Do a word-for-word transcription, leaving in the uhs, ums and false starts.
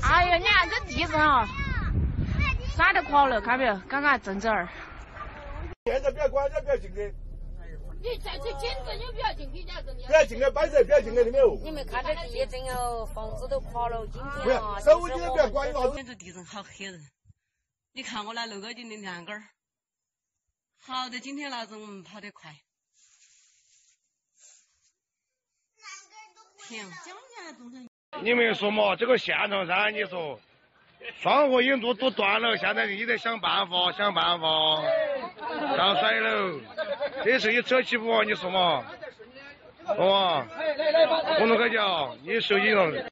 哎呀，你看这地震啊，啥都垮了，看没有？刚刚震这儿。现在不要管，不要进去。你再去进去，你不要进去，不要进去，摆着，不要进去，里面哦。你没看到地震哦，房子都垮了，今天啊。手机都不要管，老子。现在地震好吓人，你看我那楼高顶的栏杆儿。好的，今天老子我们跑得快。 你们说嘛，这个现场噻，你说，防火引柱都断了，现在你得想办法，想办法，上水喽。这是一车起步，你说嘛，好吧？我能跟你讲，你手机上。